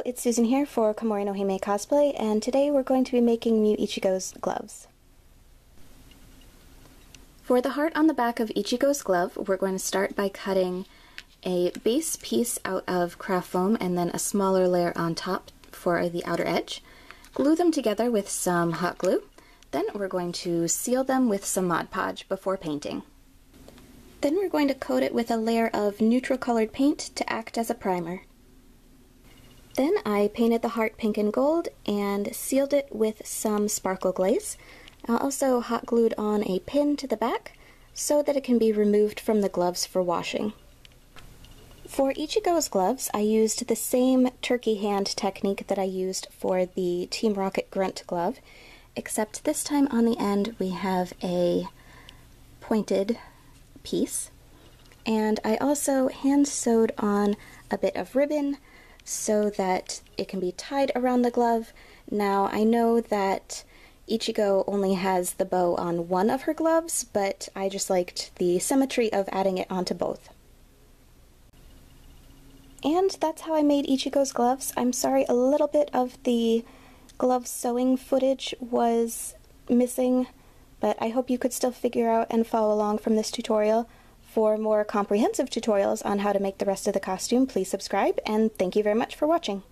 Hello, it's Susan here for Komori no Hime Cosplay, and today we're going to be making Mew Ichigo's gloves. For the heart on the back of Ichigo's glove, we're going to start by cutting a base piece out of craft foam and then a smaller layer on top for the outer edge. Glue them together with some hot glue. Then we're going to seal them with some Mod Podge before painting. Then we're going to coat it with a layer of neutral colored paint to act as a primer. Then I painted the heart pink and gold and sealed it with some sparkle glaze. I also hot glued on a pin to the back so that it can be removed from the gloves for washing. For Ichigo's gloves, I used the same turkey hand technique that I used for the Team Rocket Grunt glove, except this time on the end we have a pointed piece. And I also hand sewed on a bit of ribbon so that it can be tied around the glove. Now, I know that Ichigo only has the bow on one of her gloves, but I just liked the symmetry of adding it onto both. And that's how I made Ichigo's gloves. I'm sorry a little bit of the glove sewing footage was missing, but I hope you could still figure out and follow along from this tutorial. For more comprehensive tutorials on how to make the rest of the costume, please subscribe, and thank you very much for watching.